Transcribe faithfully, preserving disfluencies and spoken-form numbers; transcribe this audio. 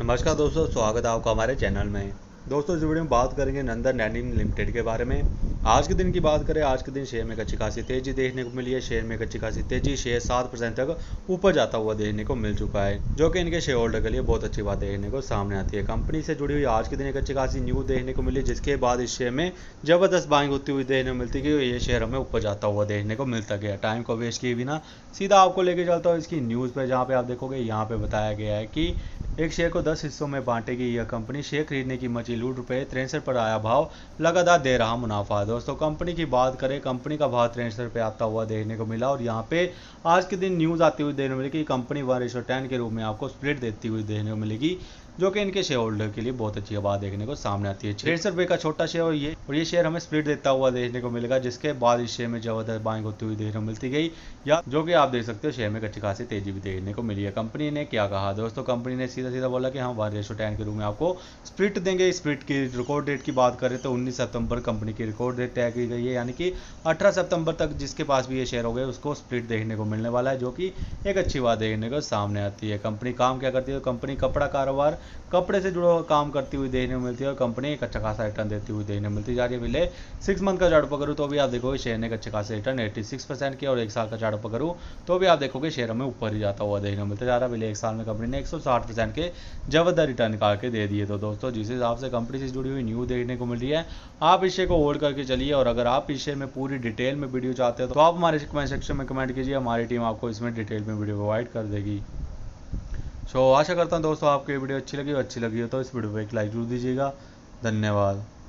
नमस्कार दोस्तों, स्वागत है आपका हमारे चैनल में। दोस्तों इस वीडियो में बात करेंगे नंदन डेनिम लिमिटेड के बारे में। आज के दिन की बात करें, आज के दिन शेयर में अच्छी खासी तेजी देखने को मिली है। शेयर में अच्छी खासी तेजी, शेयर सात परसेंट तक ऊपर जाता हुआ देखने को मिल चुका है, जो कि इनके शेयर होल्डर के लिए बहुत अच्छी बात देखने को सामने आती है। कंपनी से जुड़ी हुई आज के दिन एक अच्छी खासी न्यूज देखने को मिली, जिसके बाद इस शेयर में जबरदस्त बाइंग होती हुई देखने को मिलती कि ये शेयर हमें ऊपर जाता हुआ देखने को मिलता गया। टाइम को वेस्ट किए बिना सीधा आपको लेके चलता हूँ इसकी न्यूज़ पर, जहाँ पे आप देखोगे यहाँ पे बताया गया है कि एक शेयर को दस हिस्सों में बांटेगी यह कंपनी। शेयर खरीदने की मची लूट, रुपये तिरसठ पर आया भाव, लगातार दे रहा मुनाफा। दोस्तों कंपनी की बात करें, कंपनी का भाव तिरसठ रुपये आता हुआ देखने को मिला और यहाँ पे आज के दिन न्यूज़ आती हुई देखने को मिली कि कंपनी वन रेशो टेन के रूप में आपको स्प्लिट देती हुई देखने को मिलेगी, जो कि इनके शेयर होल्डर के लिए बहुत अच्छी बात देखने को सामने आती है। छियासठ रुपये का छोटा शेयर और ये और ये शेयर हमें स्प्लिट देता हुआ देखने को मिलेगा, जिसके बाद इस शेयर में जबरदस्त बाइंग होती हुई देखने को मिलती गई, या जो कि आप देख सकते हो शेयर में अच्छी खासी तेजी भी देखने को मिली है। कंपनी ने क्या कहा दोस्तों, कंपनी ने सीधा सीधा बोला कि हम वन रेशो टेन के रूप में आपको स्प्लिट देंगे। स्प्लिट की रिकॉर्ड डेट की बात करें तो उन्नीस सितंबर कंपनी की रिकॉर्ड डेट तय की गई है, यानी कि अठारह सितंबर तक जिसके पास भी ये शेयर हो गए उसको स्प्लिट देखने को मिलने वाला है, जो कि एक अच्छी बात देखने को सामने आती है। कंपनी काम क्या करती है, कंपनी कपड़ा कारोबार, कपड़े से जुड़ा हुआ काम करती हुई देखने को मिलती है और कंपनी एक अच्छा खासा रिटर्न देती हुई देखने को मिलती है। जाके मिले सिक्स मंथ का चार्ट पकड़ूँ तो भी आप देखोगे शेयर ने एक अच्छा खासा रिटर्न एट्टी सिक्स परसेंट किया और एक साल का चार्ट पकड़ूँ तो भी आप देखोगे शेयर हमें ऊपर ही जाता हुआ देखने को मिलता है। ज़्यादा मिले एक साल में कंपनी ने एक सौ साठ परसेंट के जबरदस्त रिटर्न निकाल के दे दिए। तो दोस्तों जिस हिसाब से कंपनी से जुड़ी हुई न्यूज़ देखने को मिल रही है, आप इस शेयर को होल्ड करके चलिए। और अगर आप इस शेयर में पूरी डिटेल में वीडियो चाहते हो तो आप हमारे कमेंट सेक्शन में कमेंट कीजिए, हमारी टीम आपको इसमें डिटेल में वीडियो प्रोवाइड कर देगी। सो आशा करता हूं दोस्तों आपको ये वीडियो अच्छी लगी, और अच्छी लगी हो तो इस वीडियो को एक लाइक जरूर दीजिएगा। धन्यवाद।